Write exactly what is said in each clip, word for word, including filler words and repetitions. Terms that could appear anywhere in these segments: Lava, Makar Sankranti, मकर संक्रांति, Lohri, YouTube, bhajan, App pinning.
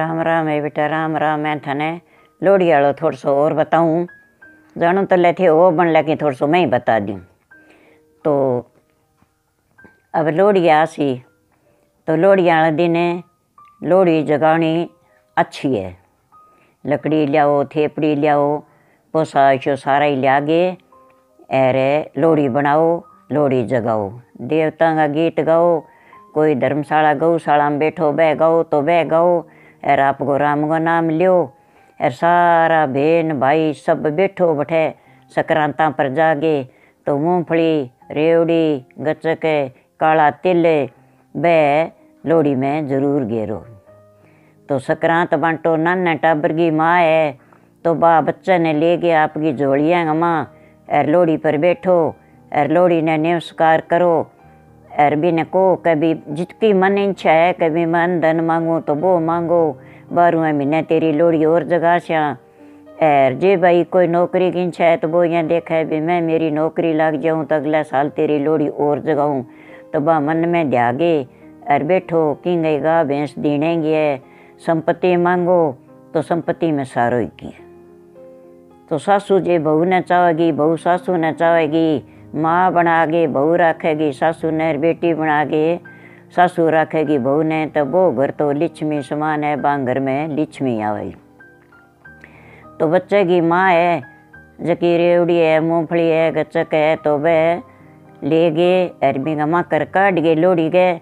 राम राम है बेटा, राम राम। मैं थने लोहड़ी आलो थोड़ सो और बताऊँ, जानो तो ले थे वो बन लगे, थोड़ सो मैं ही बता दूँ। तो अब लोहड़ी आसी तो लोहड़ी आला दिन लोहड़ी जगानी अच्छी है। लकड़ी लियाओ, थेपड़ी लियाओ, पोसा शो सारा ही लिया गए, अरे लोहड़ी बनाओ, लोहड़ी जगाओ, देवता का गीत गाओ, कोई धर्मशाला गौशाला में बैठो बह गाओ तो बह गाओ, अरे आपको राम का नाम लियो, अरे सारा बहन भाई सब बैठो बठे सकरांता पर जागे। तो मूँगफली, रेवड़ी, गचक, काला तिल बह लोहड़ी में ज़रूर गेरो। तो सकरांत बांटो, नाना टाबर की माँ है तो बा बच्चे ने ले गया आपकी झोलियाँ माँ, अर लोहड़ी पर बैठो, अर लोहड़ी ने नमस्कार करो, अर भी ने को कभी जितकी मन इच्छा है, कभी मन धन मांगो तो वो मांगो, बारहवें महीने तेरी लोहड़ी और जगा श्या। अर जे भाई कोई नौकरी की इच्छा है तो वो यहाँ देखा भी मैं मेरी नौकरी लग जाऊँ तो अगला साल तेरी लोहड़ी और जगाऊँ, तो बा मन में ध्यागे, अर बैठो कि गईगा भैंस दीनेंगी है, संपत्ति मांगो तो संपत्ति में सारो ही की। तो सासू जे बहू न चाहेगी, बहू सासू न चाहेगी, माँ बना के बहू रखेगी, सासू ने बेटी बना के सासू रखेगी बहू ने, तो वो घर तो लक्ष्मी समान है, बांग घर में लक्ष्मी आवेगी। तो बच्चे की माँ है जकी रेवड़ी है, मूँगफली है, गचक है, तो वह ले गए अरबी का माँ कर काट गए लोहड़ी गए,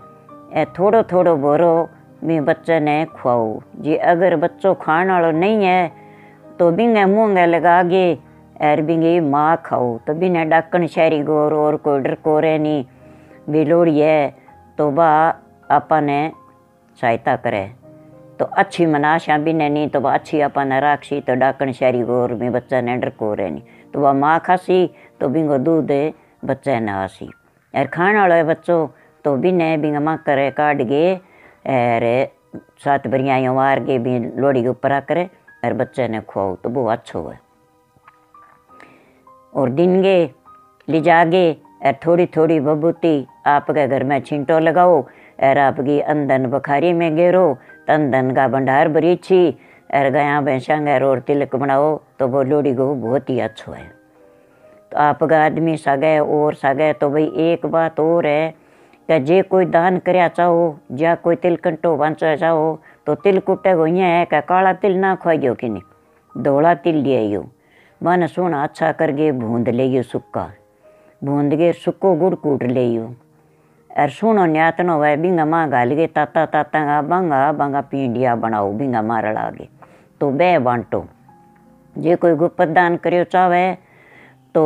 थोड़ो थोड़ो बोरो भी बच्चे ने खुआओ जी। अगर बच्चों खाने वालों नहीं है तो बिंगे मूँगे लगा गए अर बिंगे माँ खाओ, तो बिना डाकन शहरी गोर और कोई डर को रह नहीं भी लोहड़ी है तो बा आपा ने सहायता करे, तो अच्छी मनाशा भी नहीं तो बा अच्छी आपा ने राखसी, तो डाकन शहरी गोर में बच्चा ने डर को रह नहीं, तो वह माँ खासी तो बिंगो दूध बच्चे ने आसी। अर खाने वाले बच्चों तो बिने बिंगे माँ करे काट गए, अरे सात बरियाँ मार के भी लोहड़ी के ऊपर करे अर बच्चे ने खुआओ, तो वो अच्छा हुआ। और दिन गए ले जागे अर थोड़ी थोड़ी बबूती आपके घर में छिंटो लगाओ, अर आपकी अंधन बखारी में गेरो, तंधन का भंडार बरीछी अर गया भैंसा गैर और तिलक बनाओ, तो वो लोहड़ी को बहुत ही अच्छा है। तो आपका आदमी सगे और सगे। तो भाई एक बात और है कि जे कोई दान कराया चाहो या कोई तिलकंटो बांचा चाहो तो तिल कुटे को ये है कि काला तिल ना खुआइयो कि नहीं, धोला तिल ले आइयो, मन सोना अच्छा करके भूंद लियो, सुक्का भूंद के सुक्को गुड़ कूट लियो, और सुनो न्यातनो हुआ बिंगा माँ घाल के ताता ताता का बांगा बांगा पींडिया बनाओ, बिंगा माँ रला के तो बह बांटो। जे कोई गुप्त दान करो चाहे तो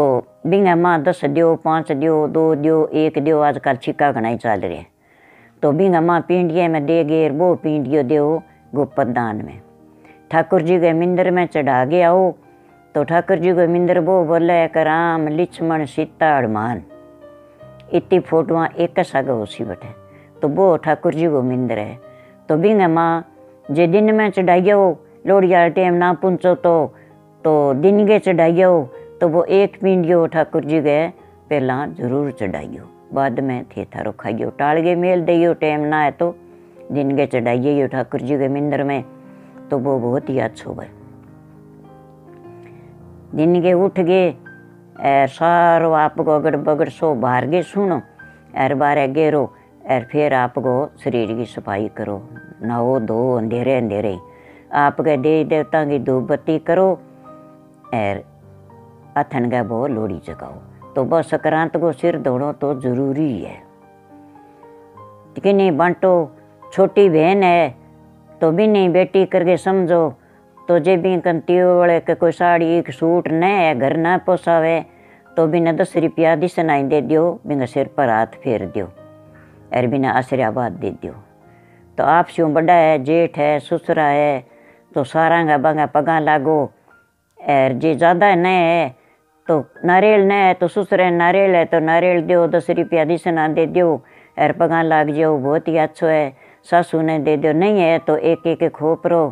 बिंगा माँ दस दियो, पाँच दियो, दो दियो, एक दियो, आजकल छिक्का घना चल रहे हैं, तो बिंगा माँ पींडिया में दे गए, वो पींडियो दे गुप्त दान में। ठाकुर जी के मंदिर में चढ़ा के आओ, तो ठाकुर जी के मंदिर वो बोले कि राम लक्ष्मण सीता हनुमान इतनी फोटोआ एक साग उसी बटे, तो वो ठाकुर जी को मंदिर है। तो बिंगा माँ जे दिन में चढ़ाइयो, लोहड़ी वाले टाइम ना पहुँचो तो तो दिन के चढ़ाइयो, तो वो एक पींडियो ठाकुर जी के पहला जरूर चढ़ाइयो, बाद में थे थारो खाइयो, टाल के मेल दियो, टाइम ना है तो दिन के चढ़ाइयो ठाकुर जी के मंदिर में, तो वो बहुत ही अच्छा हुआ। दिन के उठ गए और सारो आपको अगड़ बगड़ सो बाहर गए सुनो, और बारह गेरो, और फिर आपको शरीर की सफाई करो, नहाओ धो, अंधेरे अंधेरे आपके देवी देवता की धूप बत्ती करो, और अथन का वो लोहड़ी जगाओ। तो बस सक्रांत को सिर धोना तो ज़रूरी है कि नहीं बांटो। छोटी बहन है तो भी नहीं बेटी करके समझो, तो जे भी कंतियों वाले के कोई साड़ी एक सूट न है, घर ना पोसावे, तो भी ना दस रुपया दिसनाई दे दियो, बिना सिर पर हाथ फेर दियो, और बिना आशीर्वाद दे दियो। तो आप से बड़ा है, जेठ है, ससुरा है, तो सारा का बांगा पगा लागो, और जे ज़्यादा न है तो नारियल न है तो ससुरे नारियल है तो नारियल दो, दस रुपया दिसना दे दो, और पगा लाग जाओ, बहुत ही अच्छा है। सासू ने दे दो, नहीं है तो एक एक खोपरो,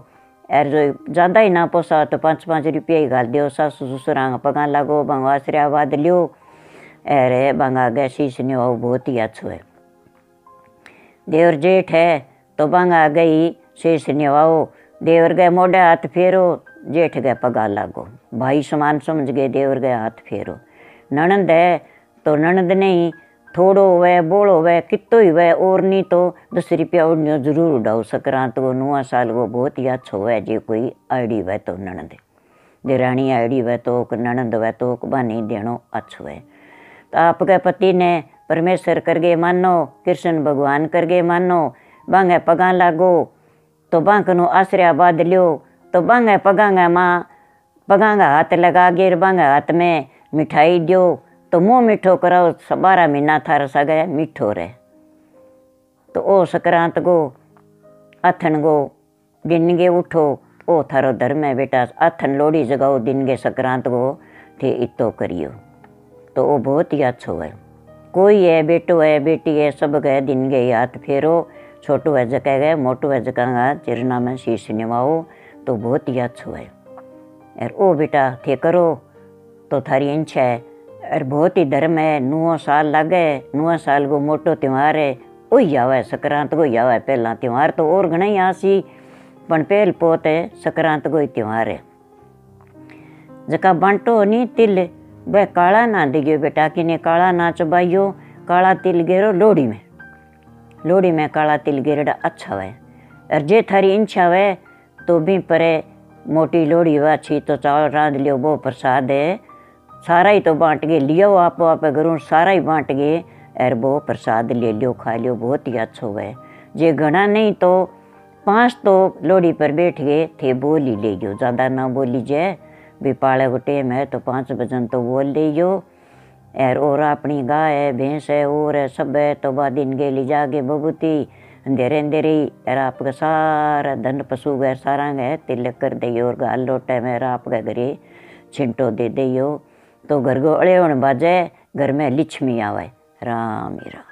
और जो ज़्यादा ही ना पोसा तो पाँच पाँच रुपया ही घाल दो, सासू ससुरा पगा लागो, बांगा आशीर्वाद लियो, अरे बांगा आगे शीश ने आओ, बहुत ही अच्छा है। देवर जेठ है तो बांगा आगे ही शीश ने आओ, देवर गए मोढ़े हाथ फेरो, जेठ गए पगा लागो। भाई समान समझ गए, देवर गए हाथ फेरो। ननंद है तो ननंद नहीं, थोड़ो हुए बोलो हुए कितो ही हुए, और नहीं तो दस रुपया उड़नियो जरूर उड़ाओ। सक्रांत वो नुआ साल वो बहुत ही अच्छा हुआ है। जे कोई आईडी हुए तो ननंद, देरानी आईडी हुए तो ननंद हुए तो बानी देनो अच्छा हुए। तो आपके पति ने परमेश्वर करगे मानो, कृष्ण भगवान करगे मानो। बांगे पगा लागो तो बांकनो आश्रया बांध लियो। तो बांगे पगांगा माँ पगांगा हाथ लगा गिर, बांगे हाथ में मिठाई दियो तो मुँह मीठो कराओ। बारह महीना थार सगे मीठो रहे। तो ओ सक्रांत गो अथन गो दिन गे उठो, ओ थारो धर्म है बेटा। अथन लोड़ी जगाओ, दिन गे सक्रांत गो थे इतो करियो। तो वो बहुत ही अच्छो है। कोई है बेटो है बेटी है सब गए, दिन गए हाथ फेरो। छोटो है जगह गए मोटो है जगह चिरना में शीश निभाओ। तो बहुत ही अच्छो है। और ओ बेटा थे करो तो थारी इच्छा है। और बहुत ही धर्म है। नौ साल लागे, नौ साल को मोटो त्यौहार है। ओ ही आवा सक्रांत को ही आवा पहला त्यौहार। तो और घना ही आसी पन पहल पोत है, सक्रांत को ही त्यौहार है। जका बांटो नहीं तिल वह काला ना दिगियो बेटा, कि ने काला ना चबाइयो। काला तिल गेरो लोहड़ी में, लोहड़ी में काला तिल गेरड़ा अच्छा हुआ। और जे थारी इच्छा हुए तो भी परे मोटी लोहड़ी हुआ छी तो चावल रांध लियो, वो प्रसाद है। सारा ही तो बांट गए लियो, आप आप घरों सारा ही बांट गए। और वो प्रसाद ले लियो खा लियो, बहुत ही अच्छा हुआ। जे घना नहीं तो पाँच तो लोहड़ी पर बैठ गए थे, बोली ले लियो। ज़्यादा ना बोली जाए, बिपाले को टेम है तो पाँच भजन तो बोल लियो। और और अपनी गाय है भैंस है और है सब है। तो बाद दिन के ले जाके बबूती अंधेरे अंधेरे और आपका सारा धन पशु गए सारा गए तिलक कर दियो। और गाल लोटे में आपका घरे छिंटो दे दियो। तो घर को अड़े बाजे, घर में लक्ष्मी आवे। राम ही राम।